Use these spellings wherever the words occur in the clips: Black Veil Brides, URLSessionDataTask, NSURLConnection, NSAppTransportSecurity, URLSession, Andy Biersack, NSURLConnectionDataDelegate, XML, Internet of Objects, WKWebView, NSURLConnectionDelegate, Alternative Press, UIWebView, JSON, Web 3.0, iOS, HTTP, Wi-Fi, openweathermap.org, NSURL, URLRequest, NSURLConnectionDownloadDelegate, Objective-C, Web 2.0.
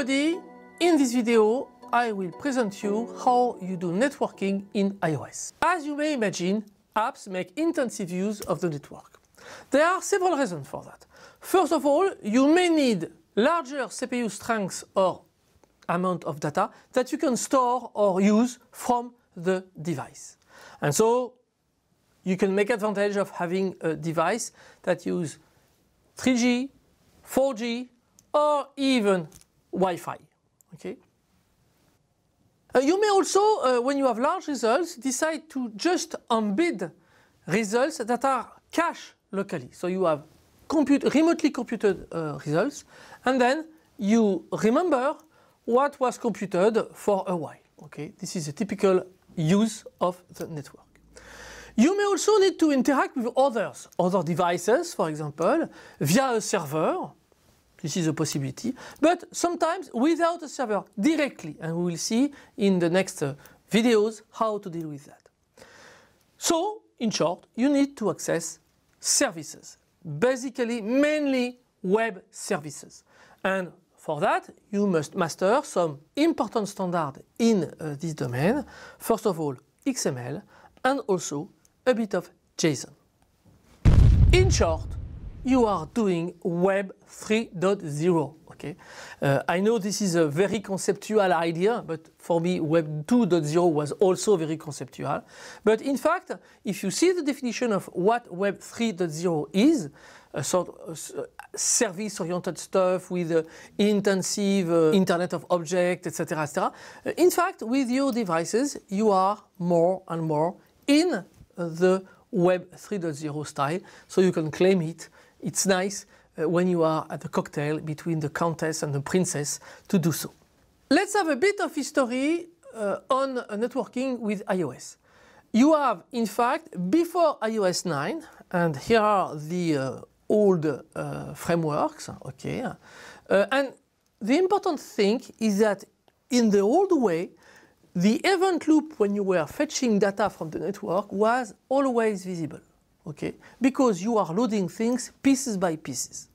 everybody, in this video I will present you how you do networking in iOS. As you may imagine, apps make intensive use of the network. There are several reasons for that. First of all, you may need larger CPU strengths or amount of data that you can store or use from the device. And so you can make advantage of having a device that uses 3G, 4G or even Wi-Fi. Okay? You may also, when you have large results, decide to just embed results that are cached locally. So you have remotely computed results, and then you remember what was computed for a while. Okay? This is a typical use of the network. You may also need to interact with other devices, for example, via a server. This is a possibility, but sometimes without a server directly, and we will see in the next videos how to deal with that. So, in short, you need to access services, basically mainly web services. And for that, you must master some important standards in this domain. First of all, XML, and also a bit of JSON. In short, you are doing Web 3.0, okay? I know this is a very conceptual idea, but for me Web 2.0 was also very conceptual. But in fact, if you see the definition of what Web 3.0 is, a sort of service-oriented stuff with intensive Internet of Objects, etc., etc. In fact, with your devices, you are more and more in the Web 3.0 style, so you can claim it. It's nice when you are at the cocktail between the countess and the princess to do so. Let's have a bit of history on networking with iOS. You have, in fact, before iOS 9, and here are the old frameworks, okay, and the important thing is that in the old way, the event loop when you were fetching data from the network was always visible. Okay, because you are loading things pieces by pieces.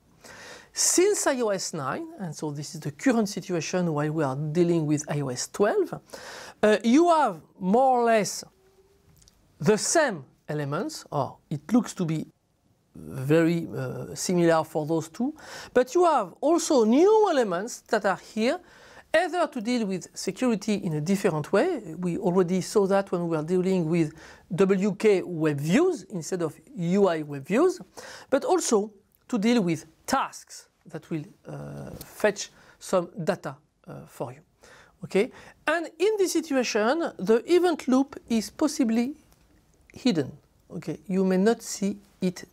Since iOS 9, and so this is the current situation while we are dealing with iOS 12, you have more or less the same elements, or it looks to be very similar for those two, but you have also new elements that are here, either to deal with security in a different way. We already saw that when we were dealing with WKWebViews instead of UIWebViews, but also to deal with tasks that will fetch some data for you. Okay? And in this situation, the event loop is possibly hidden. Okay? You may not see it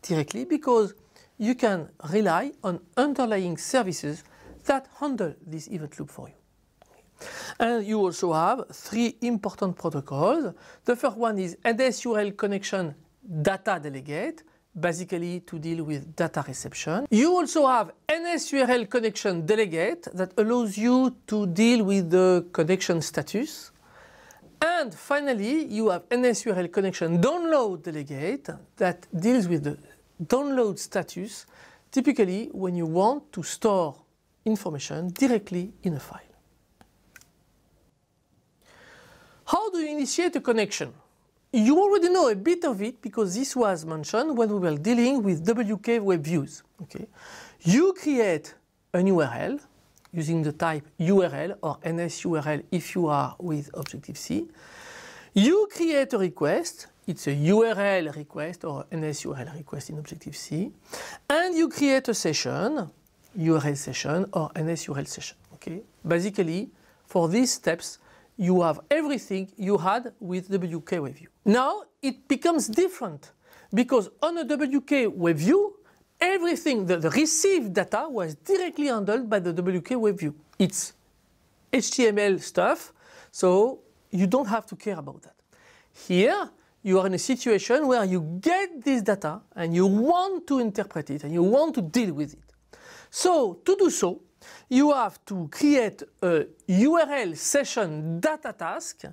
directly because you can rely on underlying services that handle this event loop for you. And you also have three important protocols. The first one is NSURLConnectionDataDelegate, basically to deal with data reception. You also have NSURLConnectionDelegate that allows you to deal with the connection status. And finally, you have NSURLConnectionDownloadDelegate that deals with the download status, typically when you want to store information directly in a file. How do you initiate a connection? You already know a bit of it because this was mentioned when we were dealing with WKWebViews. Okay? You create an URL using the type URL or NSURL if you are with Objective-C. You create a request. It's a URL request or NSURL request in Objective-C. And you create a session, URL session or NSURL session. Okay? Basically, for these steps, you have everything you had with WKWebView. Now, it becomes different because on a WKWebView, everything, the received data was directly handled by the WKWebView. It's HTML stuff, so you don't have to care about that. Here, you are in a situation where you get this data and you want to interpret it and you want to deal with it. So, to do so, you have to create a URLSessionDataTask,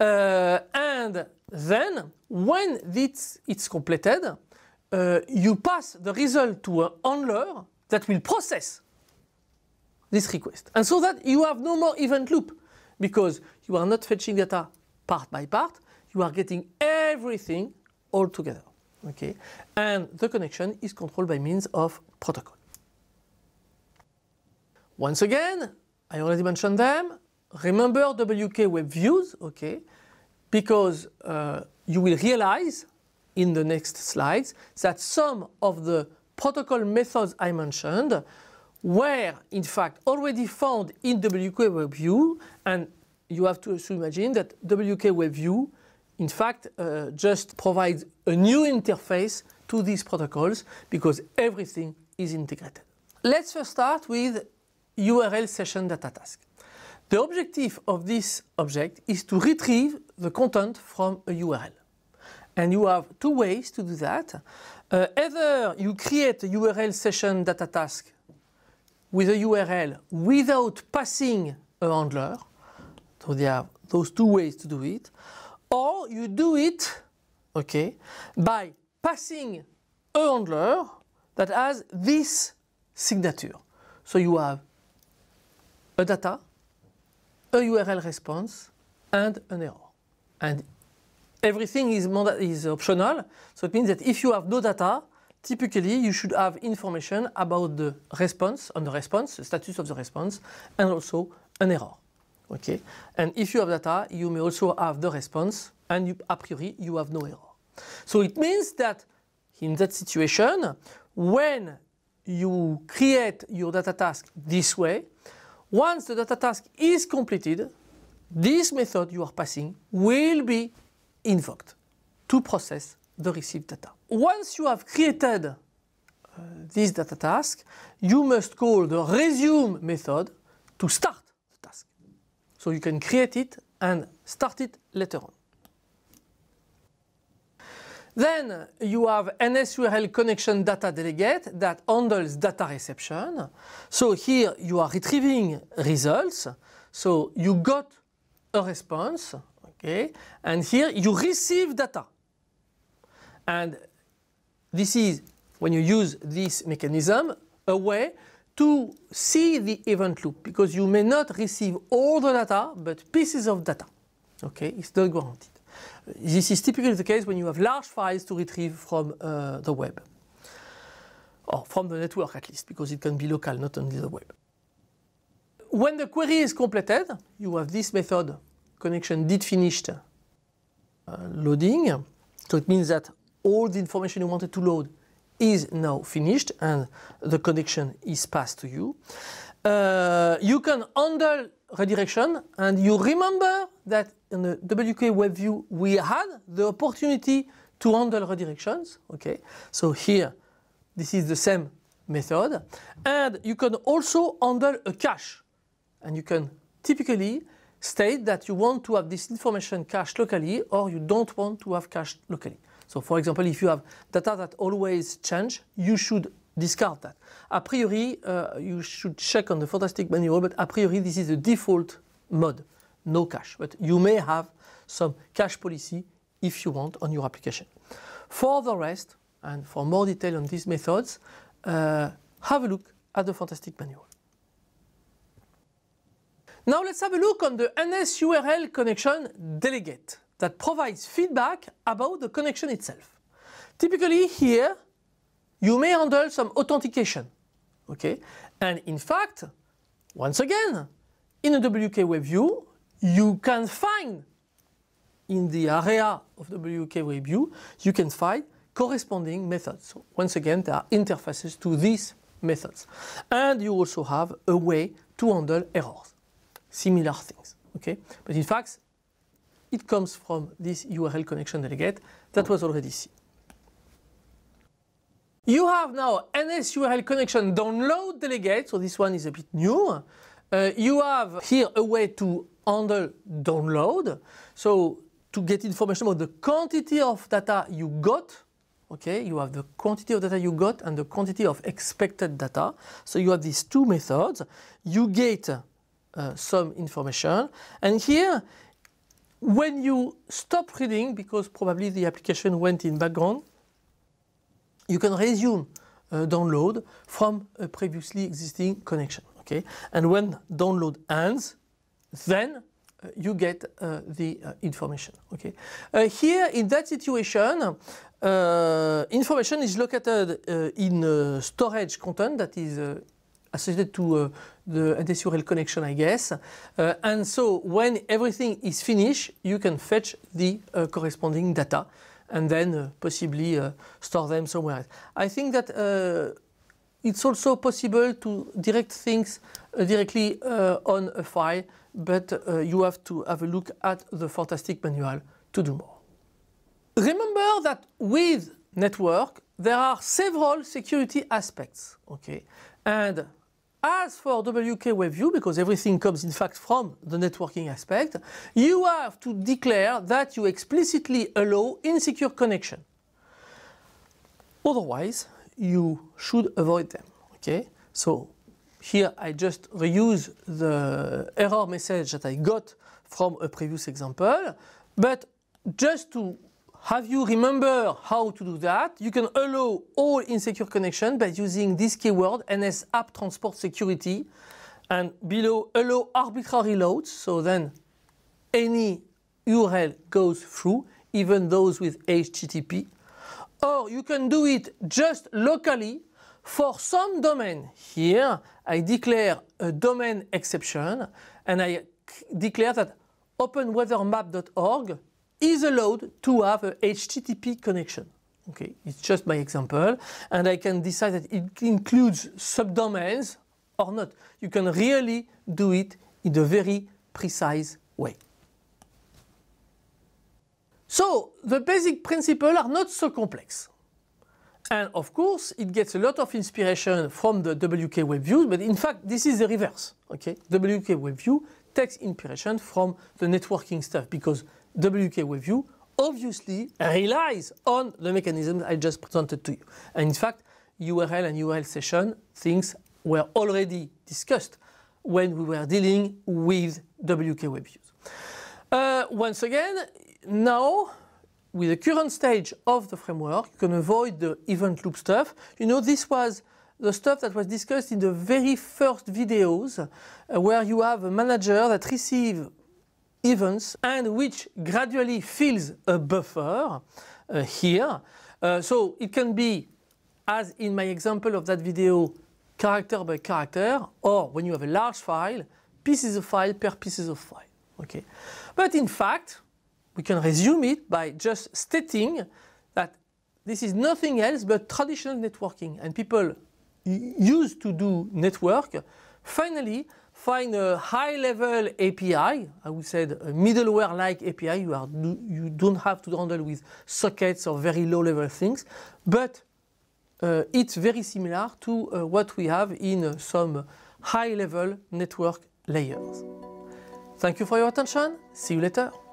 and then when it's completed, you pass the result to a handler that will process this request. And so that you have no more event loop, because you are not fetching data part by part, you are getting everything all together. Okay? And the connection is controlled by means of protocol. Once again, I already mentioned them. Remember WKWebViews, okay? Because you will realize in the next slides that some of the protocol methods I mentioned were in fact already found in WKWebView, and you have to imagine that WKWebView in fact just provides a new interface to these protocols because everything is integrated. Let's first start with URLSessionDataTask. The objective of this object is to retrieve the content from a URL. And you have two ways to do that. Either you create a URLSessionDataTask with a URL without passing a handler, so there are those two ways to do it, or you do it, okay, by passing a handler that has this signature. So you have a data, a URL response, and an error. And everything is optional, so it means that if you have no data, typically you should have information about the response, the status of the response, and also an error. Okay? And if you have data, you may also have the response, and you, a priori you have no error. So it means that in that situation, when you create your data task this way, once the data task is completed, this method you are passing will be invoked to process the received data. Once you have created this data task, you must call the resume method to start the task. So you can create it and start it later on. Then you have NSURLConnectionDataDelegate that handles data reception. So here you are retrieving results. So you got a response, okay, and here you receive data. And this is, when you use this mechanism, a way to see the event loop, because you may not receive all the data, but pieces of data. Okay, it's not guaranteed. This is typically the case when you have large files to retrieve from the web, or from the network at least, because it can be local, not only the web. When the query is completed, you have this method, connection did finished loading, so it means that all the information you wanted to load is now finished and the connection is passed to you. You can handle redirection, and you remember that in the WKWebView we had the opportunity to handle redirections. Okay, so here this is the same method, and you can also handle a cache, and you can typically state that you want to have this information cached locally or you don't want to have cached locally. So for example, if you have data that always change, you should discard that. A priori, you should check on the fantastic manual, but a priori this is the default mode, no cache. But you may have some cache policy if you want on your application. For the rest, and for more detail on these methods, have a look at the fantastic manual. Now let's have a look on the NSURLConnectionDelegate that provides feedback about the connection itself. Typically here, you may handle some authentication, okay? And in fact, once again, in a WKWebView, you can find, in the area of WKWebView, you can find corresponding methods. So once again, there are interfaces to these methods. And you also have a way to handle errors. Similar things, okay? But in fact, it comes from this URLConnectionDelegate that was already seen. You have now NSURLConnectionDownloadDelegate, so this one is a bit new. You have here a way to handle download, so to get information about the quantity of data you got. Okay, you have the quantity of data you got and the quantity of expected data. So you have these two methods. You get some information, and here when you stop reading, because probably the application went in background, you can resume download from a previously existing connection. Okay? And when download ends, then you get the information. Okay? Here in that situation, information is located in storage content that is associated to the NSURL connection, I guess. And so when everything is finished, you can fetch the corresponding data and then possibly store them somewhere else. I think that it's also possible to direct things directly on a file, but you have to have a look at the fantastic manual to do more. Remember that with network, there are several security aspects, okay? And as for WKWebView, because everything comes in fact from the networking aspect, you have to declare that you explicitly allow insecure connection. Otherwise, you should avoid them, okay? So here I just reuse the error message that I got from a previous example, but just to have you remember how to do that, you can allow all insecure connection by using this keyword, NSAppTransportSecurity, and below allow arbitrary loads, so then any URL goes through, even those with HTTP. Or you can do it just locally for some domain. Here I declare a domain exception and I declare that openweathermap.org is allowed to have a HTTP connection. Okay, it's just my example, and I can decide that it includes subdomains or not. You can really do it in a very precise way. So the basic principles are not so complex. And of course, it gets a lot of inspiration from the WKWebView, but in fact, this is the reverse. Okay, WKWebView takes inspiration from the networking stuff because WKWebView obviously relies on the mechanism I just presented to you. And in fact, URL and URLSession things were already discussed when we were dealing with WKWebView. Once again, now with the current stage of the framework, you can avoid the event loop stuff. You know, this was the stuff that was discussed in the very first videos where you have a manager that receives events and which gradually fills a buffer here. So it can be, as in my example of that video, character by character, or when you have a large file, pieces of file per pieces of file. Okay. But in fact, we can resume it by just stating that this is nothing else but traditional networking, and people used to do network finally find a high-level API, I would say a middleware-like API. You don't have to handle with sockets or very low-level things, but it's very similar to what we have in some high-level network layers. Thank you for your attention. See you later.